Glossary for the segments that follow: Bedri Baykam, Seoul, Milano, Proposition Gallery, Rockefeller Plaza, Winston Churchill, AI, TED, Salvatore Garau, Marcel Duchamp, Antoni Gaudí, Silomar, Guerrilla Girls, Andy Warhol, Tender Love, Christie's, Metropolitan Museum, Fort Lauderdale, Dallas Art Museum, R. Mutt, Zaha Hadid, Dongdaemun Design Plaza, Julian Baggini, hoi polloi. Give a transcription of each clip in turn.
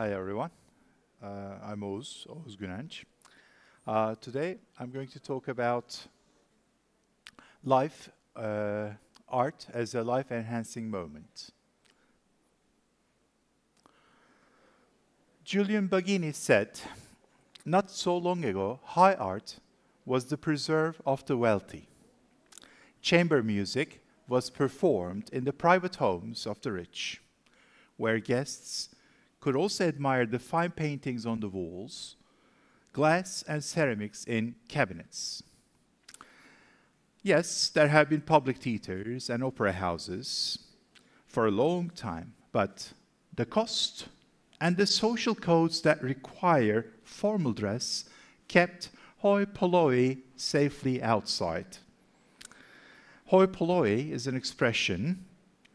Hi everyone, I'm Oğuz Günenç. Today I'm going to talk about life, art as a life-enhancing moment. Julian Baggini said, "Not so long ago, high art was the preserve of the wealthy. Chamber music was performed in the private homes of the rich, where guests could also admire the fine paintings on the walls, glass and ceramics in cabinets. Yes, there have been public theaters and opera houses for a long time, but the cost and the social codes that require formal dress kept hoi polloi safely outside." Hoi polloi is an expression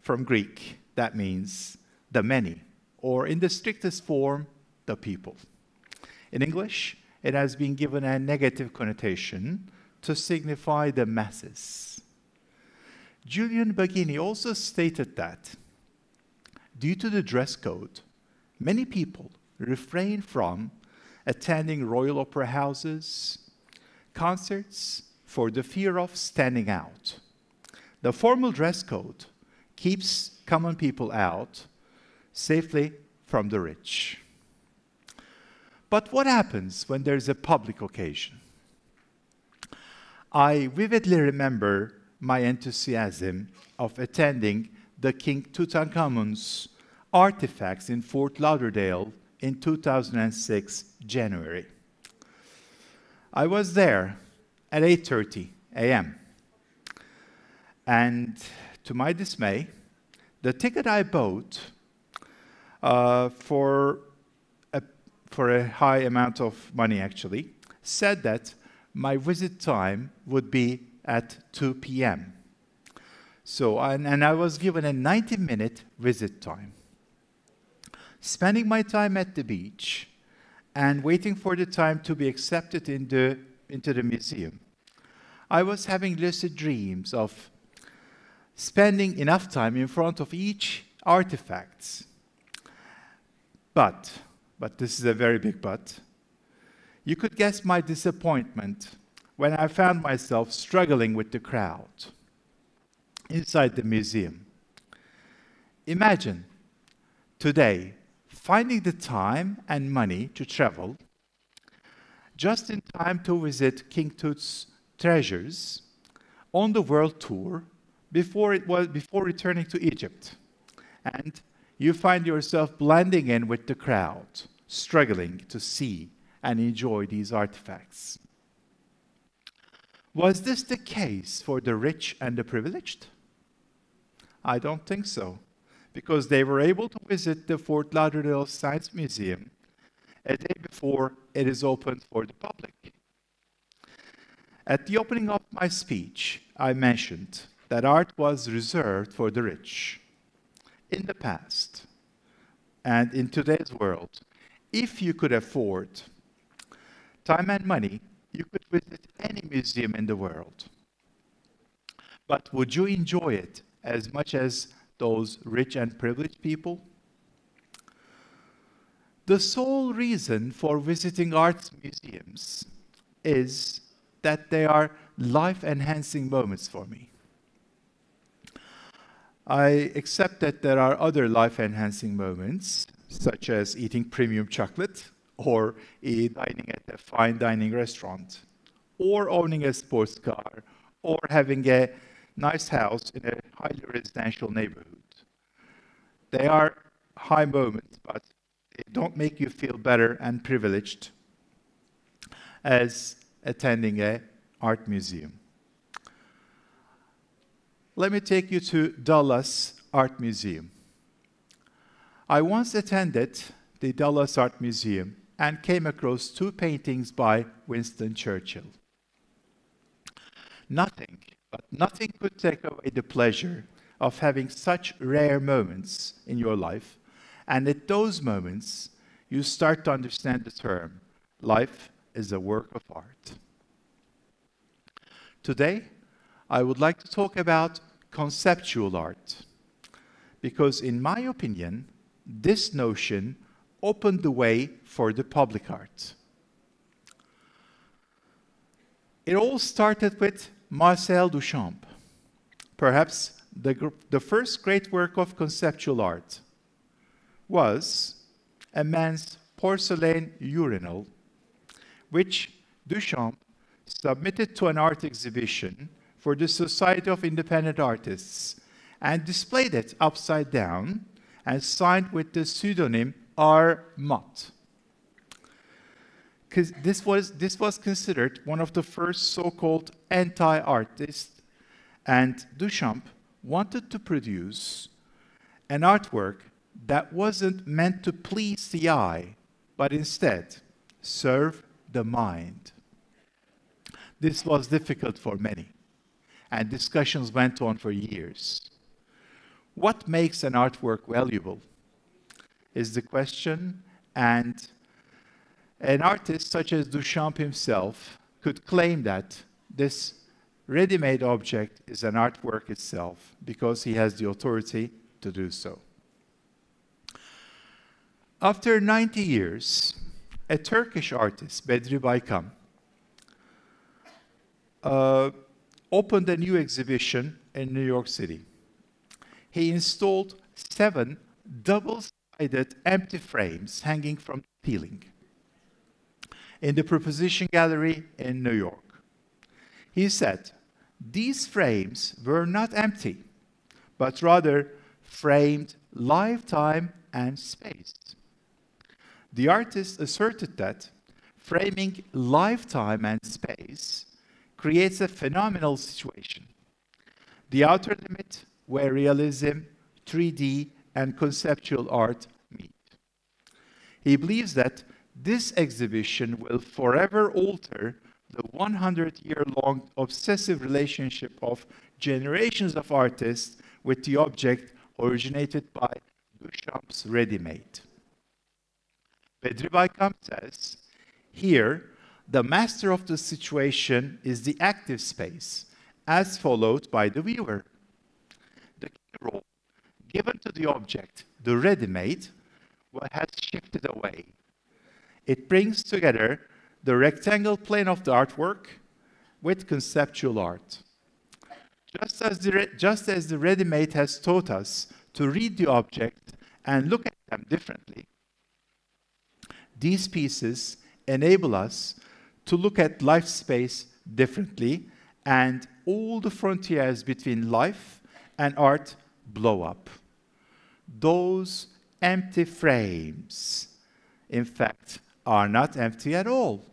from Greek that means the many, or in the strictest form, the people. In English, it has been given a negative connotation to signify the masses. Julian Baggini also stated that, due to the dress code, many people refrain from attending royal opera houses, concerts, for the fear of standing out. The formal dress code keeps common people out safely from the rich. But what happens when there's a public occasion? I vividly remember my enthusiasm of attending the King Tutankhamun's artifacts in Fort Lauderdale in 2006, January. I was there at 8:30 a.m. and to my dismay, the ticket I bought for a high amount of money, actually, said that my visit time would be at 2 p.m. So, and I was given a 90-minute visit time. Spending my time at the beach and waiting for the time to be accepted into the museum, I was having lucid dreams of spending enough time in front of each artifact. But this is a very big but, you could guess my disappointment when I found myself struggling with the crowd inside the museum. Imagine today finding the time and money to travel just in time to visit King Tut's treasures on the world tour before returning to Egypt, and you find yourself blending in with the crowd, struggling to see and enjoy these artifacts. Was this the case for the rich and the privileged? I don't think so, because they were able to visit the Fort Lauderdale Science Museum a day before it is opened for the public. At the opening of my speech, I mentioned that art was reserved for the rich. In the past, and in today's world, if you could afford time and money, you could visit any museum in the world. But would you enjoy it as much as those rich and privileged people? The sole reason for visiting art museums is that they are life-enhancing moments for me. I accept that there are other life-enhancing moments, such as eating premium chocolate, or dining at a fine dining restaurant, or owning a sports car, or having a nice house in a highly residential neighborhood. They are high moments, but they don't make you feel better and privileged as attending an art museum. Let me take you to Dallas Art Museum. I once attended the Dallas Art Museum and came across two paintings by Winston Churchill. Nothing, but nothing could take away the pleasure of having such rare moments in your life, and at those moments, you start to understand the term, life is a work of art. Today, I would like to talk about conceptual art, because in my opinion, this notion opened the way for the public art. It all started with Marcel Duchamp, perhaps the first great work of conceptual art was a man's porcelain urinal, which Duchamp submitted to an art exhibition for the Society of Independent Artists and displayed it upside down and signed with the pseudonym R. Mutt. This was considered one of the first so-called anti-artists, and Duchamp wanted to produce an artwork that wasn't meant to please the eye, but instead serve the mind. This was difficult for many, and discussions went on for years. What makes an artwork valuable is the question, and an artist such as Duchamp himself could claim that this ready-made object is an artwork itself because he has the authority to do so. After 90 years, a Turkish artist, Bedri Baykam, opened a new exhibition in New York City. He installed 7 double-sided empty frames hanging from the ceiling in the Proposition Gallery in New York. He said, these frames were not empty, but rather framed live time and space. The artist asserted that framing live time and space creates a phenomenal situation. The outer limit where realism, 3D, and conceptual art meet. He believes that this exhibition will forever alter the 100-year-long obsessive relationship of generations of artists with the object originated by Duchamp's ready-made. Bedri Baykam says, here, the master of the situation is the active space, as followed by the viewer. The key role given to the object, the ready-made, has shifted away. It brings together the rectangle plane of the artwork with conceptual art. Just as the ready-made has taught us to read the object and look at them differently, these pieces enable us to look at life space differently, and all the frontiers between life and art blow up. Those empty frames, in fact, are not empty at all.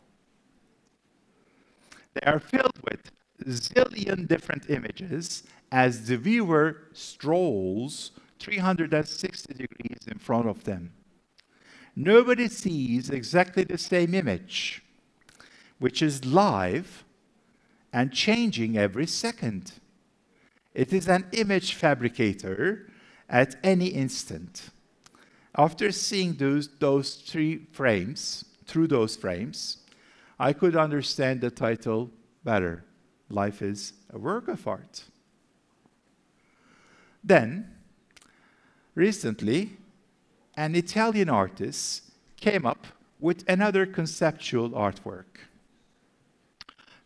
They are filled with zillion different images as the viewer strolls 360 degrees in front of them. Nobody sees exactly the same image, which is live and changing every second. It is an image fabricator at any instant. After seeing those frames, I could understand the title better. Life is a work of art. Then, recently, an Italian artist came up with another conceptual artwork.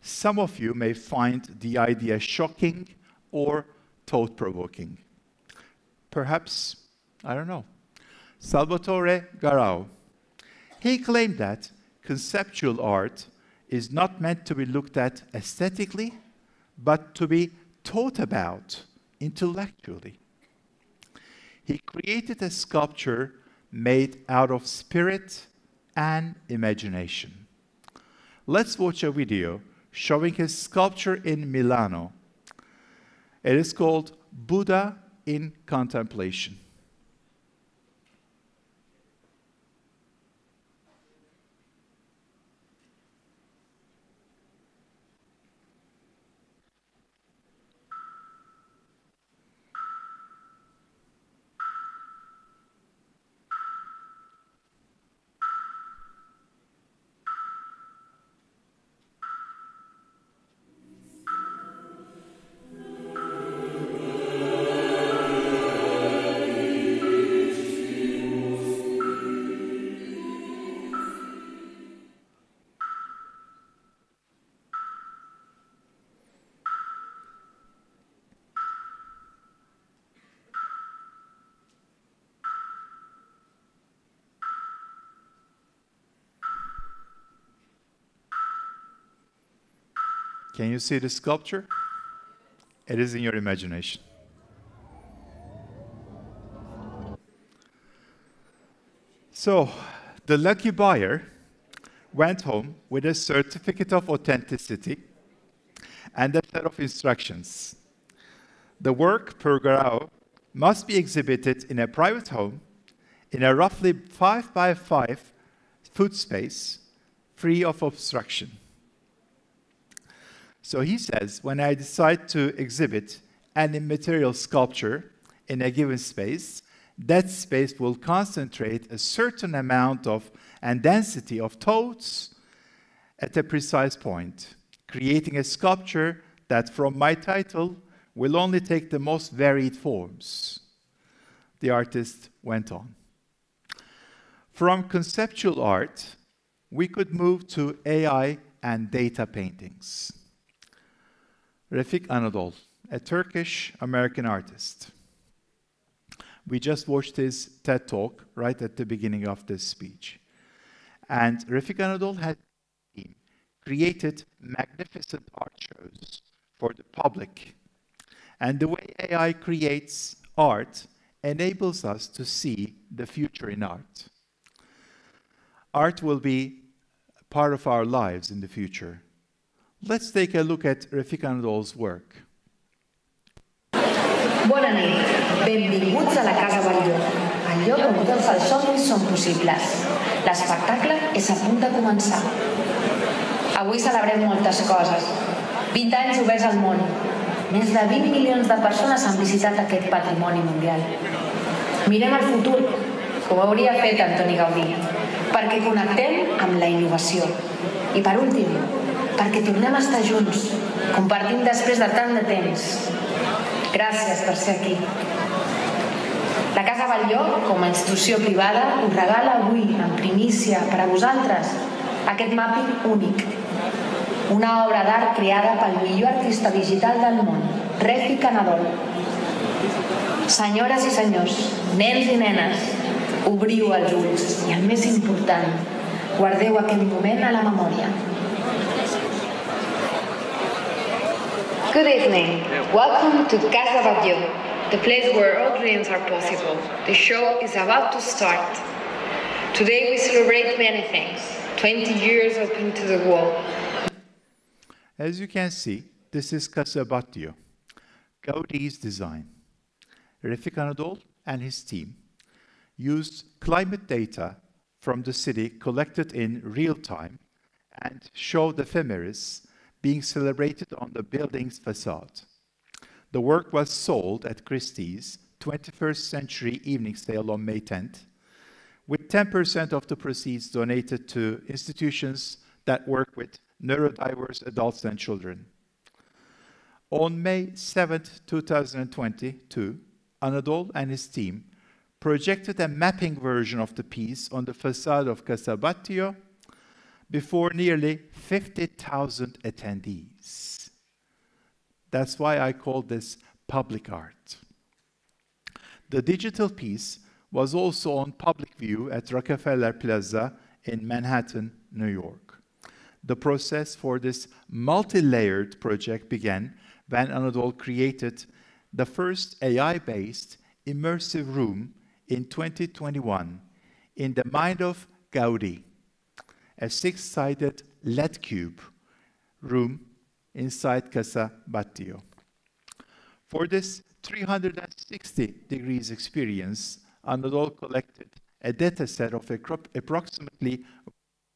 Some of you may find the idea shocking or thought-provoking. Perhaps, I don't know, Salvatore Garau. He claimed that conceptual art is not meant to be looked at aesthetically, but to be thought about intellectually. He created a sculpture made out of spirit and imagination. Let's watch a video showing his sculpture in Milano. It is called Buddha in Contemplation. Can you see the sculpture? It is in your imagination. So the lucky buyer went home with a certificate of authenticity and a set of instructions. The work, per Garau, must be exhibited in a private home in a roughly 5 by 5 foot space, free of obstruction. So he says, when I decide to exhibit an immaterial sculpture in a given space, that space will concentrate a certain amount of and density of thoughts at a precise point, creating a sculpture that, from my title, will only take the most varied forms, the artist went on. From conceptual art, we could move to AI and data paintings. Refik Anadol, a Turkish-American artist. We just watched his TED Talk right at the beginning of this speech. And Refik Anadol had created magnificent art shows for the public. And the way AI creates art enables us to see the future in art. Art will be part of our lives in the future. Let's take a look at Refik Anadol's work. Bona nit, benvinguts a la Casa Batlló, el lloc on tots els somnis són possibles. L'espectacle és a punt de començar. Avui celebrem moltes coses. 20 anys oberts al món. Més de 20 milions de persones han visitat aquest patrimoni mundial. Mirem el futur, com hauria fet Antoni Gaudí, perquè connectem amb la innovació. I per últim, perquè tornem a estar junts, compartint després de tant de temps. Gràcies per ser aquí. La Casa Batlló, com a institució privada, us regala avui, en primícia, per a vosaltres, aquest mapping únic. Una obra d'art creada pel millor artista digital del món, Refik Anadol. Senyores i senyors, nens i nenes, obriu els ulls i, el més important, guardeu aquest moment a la memòria. Good evening. Welcome to Casa Batlló, the place where all dreams are possible. The show is about to start. Today we celebrate many things. 20 years open to the world. As you can see, this is Casa Batlló, Gaudí's design. Refik Anadol and his team used climate data from the city collected in real time and showed ephemeris being celebrated on the building's facade. The work was sold at Christie's 21st century evening sale on May 10th, with 10% of the proceeds donated to institutions that work with neurodiverse adults and children. On May 7th, 2022, Anadol and his team projected a mapping version of the piece on the facade of Casa Batlló before nearly 50,000 attendees. That's why I call this public art. The digital piece was also on public view at Rockefeller Plaza in Manhattan, New York. The process for this multi-layered project began when Anadol created the first AI-based immersive room in 2021 in the mind of Gaudí, a 6-sided LED cube room inside Casa Batlló. For this 360 degrees experience, Anadol collected a data set of approximately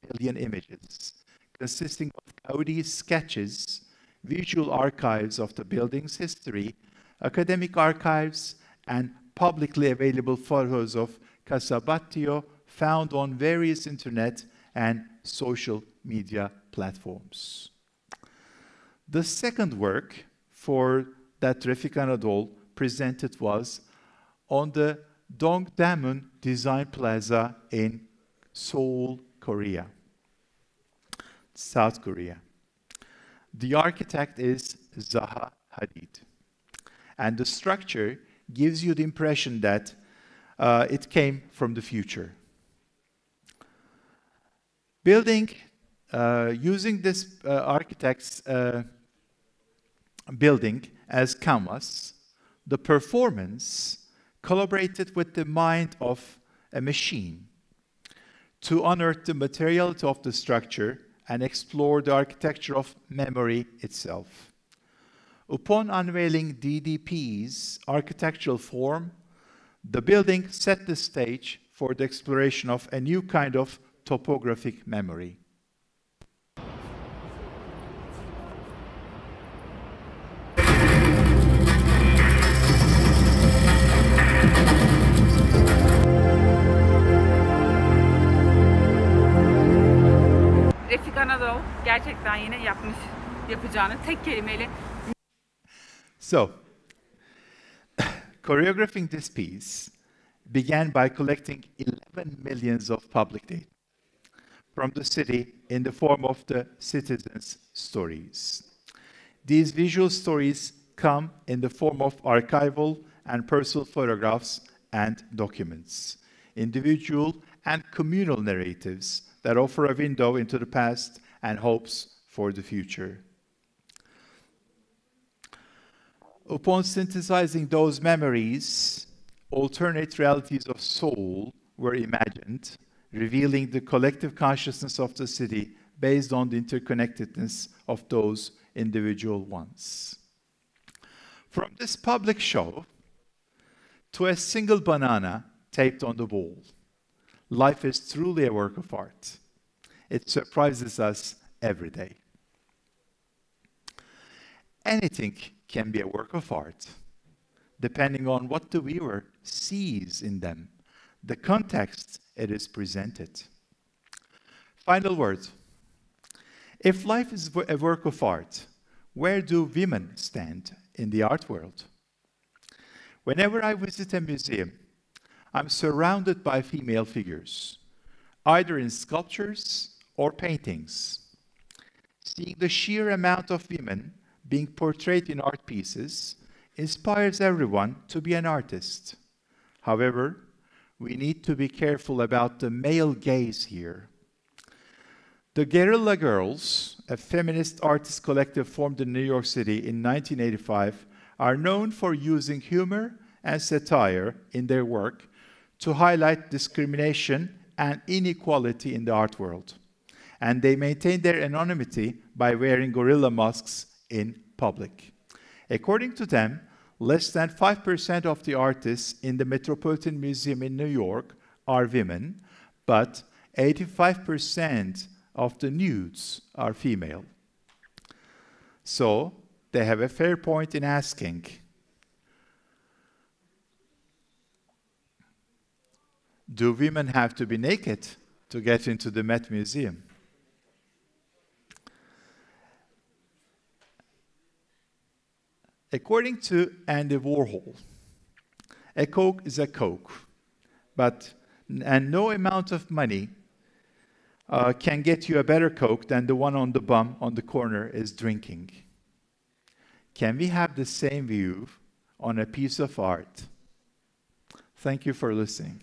1 million images, consisting of Gaudí's sketches, visual archives of the building's history, academic archives, and publicly available photos of Casa Batlló found on various internet and social media platforms. The second work that Refik Anadol presented was on the Dongdaemun Design Plaza in Seoul, Korea, South Korea. The architect is Zaha Hadid. And the structure gives you the impression that it came from the future. Using this architect's building as canvas, the performance collaborated with the mind of a machine to unearth the materiality of the structure and explore the architecture of memory itself. Upon unveiling DDP's architectural form, the building set the stage for the exploration of a new kind of topographic memory. Refik Anadol gerçekten yine yapmış yapacağını tek kelimeyle. So, choreographing this piece began by collecting 11 millions of public data from the city in the form of the citizens' stories. These visual stories come in the form of archival and personal photographs and documents, individual and communal narratives that offer a window into the past and hopes for the future. Upon synthesizing those memories, alternate realities of Seoul were imagined, revealing the collective consciousness of the city based on the interconnectedness of those individual ones. From this public show to a single banana taped on the wall, life is truly a work of art. It surprises us every day. Anything can be a work of art, depending on what the viewer sees in them, the context it is presented. Final word. If life is a work of art, where do women stand in the art world? Whenever I visit a museum, I'm surrounded by female figures, either in sculptures or paintings. Seeing the sheer amount of women being portrayed in art pieces inspires everyone to be an artist. However, we need to be careful about the male gaze here. The Guerrilla Girls, a feminist artist collective formed in New York City in 1985, are known for using humor and satire in their work to highlight discrimination and inequality in the art world. And they maintain their anonymity by wearing gorilla masks in public. According to them, less than 5% of the artists in the Metropolitan Museum in New York are women, but 85% of the nudes are female. So they have a fair point in asking, do women have to be naked to get into the Met Museum? According to Andy Warhol, a Coke is a Coke, and no amount of money can get you a better Coke than the one on the bum on the corner is drinking. Can we have the same view on a piece of art? Thank you for listening.